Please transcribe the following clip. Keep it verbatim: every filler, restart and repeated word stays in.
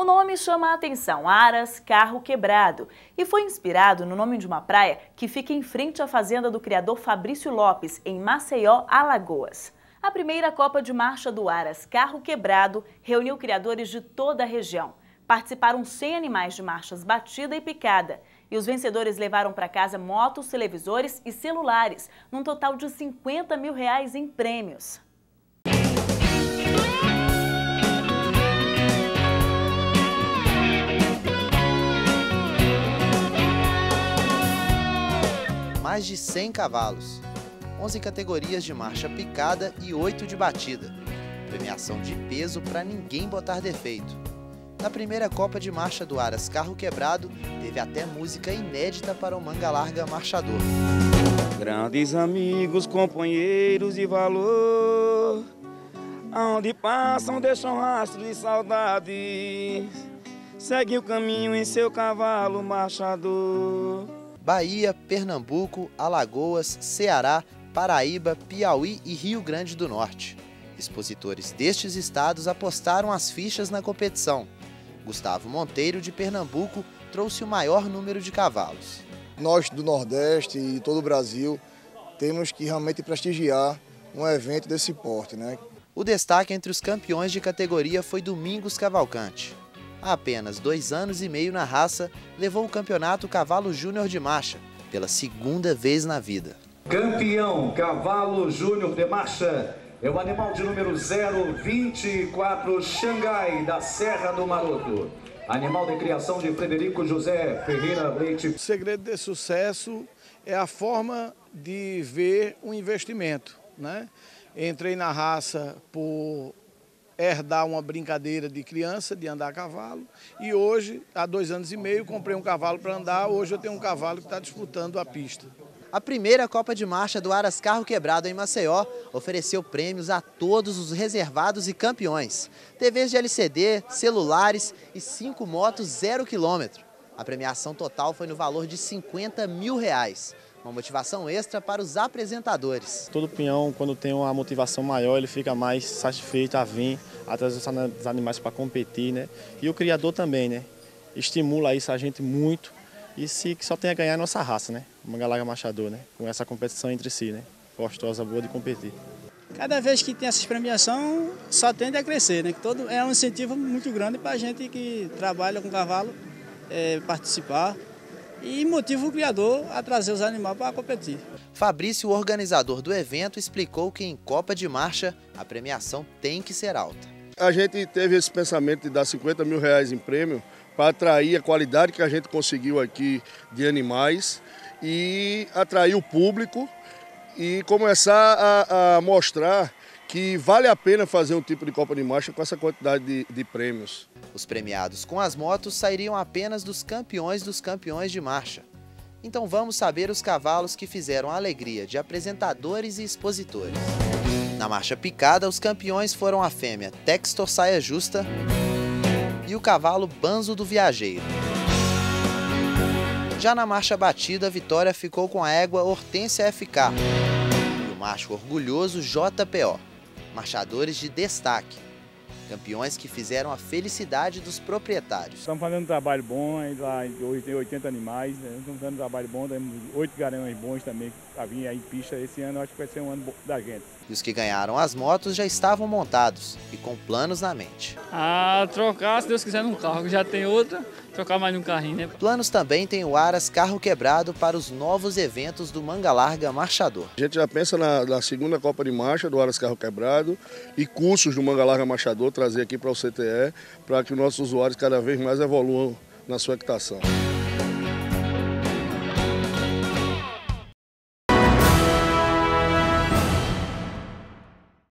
O nome chama a atenção, Haras Carro Quebrado, e foi inspirado no nome de uma praia que fica em frente à fazenda do criador Fabrício Lopes, em Maceió, Alagoas. A primeira Copa de Marcha do Haras Carro Quebrado reuniu criadores de toda a região. Participaram cem animais de marchas batida e picada, e os vencedores levaram para casa motos, televisores e celulares, num total de cinquenta mil reais em prêmios. Mais de cem cavalos, onze categorias de marcha picada e oito de batida. Premiação de peso para ninguém botar defeito. Na primeira Copa de Marcha do Haras Carro Quebrado, teve até música inédita para o Mangalarga Marchador. Grandes amigos, companheiros de valor, aonde passam deixam rastro de saudade, segue o caminho em seu cavalo marchador. Bahia, Pernambuco, Alagoas, Ceará, Paraíba, Piauí e Rio Grande do Norte. Expositores destes estados apostaram as fichas na competição. Gustavo Monteiro, de Pernambuco, trouxe o maior número de cavalos. Nós do Nordeste e todo o Brasil temos que realmente prestigiar um evento desse porte, né? O destaque entre os campeões de categoria foi Domingos Cavalcante. Há apenas dois anos e meio na raça, levou o campeonato Cavalo Júnior de Marcha, pela segunda vez na vida. Campeão Cavalo Júnior de Marcha é o animal de número zero vinte e quatro, Xangai, da Serra do Maroto. Animal de criação de Frederico José Ferreira Leite. O segredo de sucesso é a forma de ver um investimento, né? Entrei na raça por herdar uma brincadeira de criança, de andar a cavalo, e hoje, há dois anos e meio, comprei um cavalo para andar, hoje eu tenho um cavalo que está disputando a pista. A primeira Copa de Marcha do Haras Carro Quebrado em Maceió ofereceu prêmios a todos os reservados e campeões. T Vs de L C D, celulares e cinco motos zero quilômetro. A premiação total foi no valor de cinquenta mil reais. Uma motivação extra para os apresentadores. Todo peão, quando tem uma motivação maior, ele fica mais satisfeito a vir atrás dos animais para competir, né? E o criador também, né? Estimula isso a gente muito. E se que só tem a ganhar a nossa raça, né? O Mangalarga Marchador, né? Com essa competição entre si, né? Gostosa, boa de competir. Cada vez que tem essa premiação, só tende a crescer, né? Que todo é um incentivo muito grande para a gente que trabalha com cavalo é, participar. E motiva o criador a trazer os animais para competir. Fabrício, o organizador do evento, explicou que em Copa de Marcha a premiação tem que ser alta. A gente teve esse pensamento de dar cinquenta mil reais em prêmio para atrair a qualidade que a gente conseguiu aqui de animais e atrair o público e começar a, a mostrar que vale a pena fazer um tipo de Copa de Marcha com essa quantidade de, de prêmios. Os premiados com as motos sairiam apenas dos campeões dos campeões de marcha. Então vamos saber os cavalos que fizeram a alegria de apresentadores e expositores. Na marcha picada, os campeões foram a fêmea Texto Saia Justa e o cavalo Banzo do Viajeiro. Já na marcha batida, a vitória ficou com a égua Hortência F K e o macho orgulhoso J P O. Marchadores de destaque, campeões que fizeram a felicidade dos proprietários. Estamos fazendo um trabalho bom, lá hoje tem oitenta animais, né? Estamos fazendo um trabalho bom, temos oito garanhões bons também para vir aí em pista. Esse ano acho que vai ser um ano bom da gente. E os que ganharam as motos já estavam montados e com planos na mente. Ah, trocar, se Deus quiser, num carro, já tem outra, trocar mais num carrinho, né? Planos também tem o Haras Carro Quebrado para os novos eventos do Mangalarga Marchador. A gente já pensa na, na segunda Copa de Marcha do Haras Carro Quebrado e cursos do Mangalarga Marchador, trazer aqui para o C T E, para que os nossos usuários cada vez mais evoluam na sua equitação.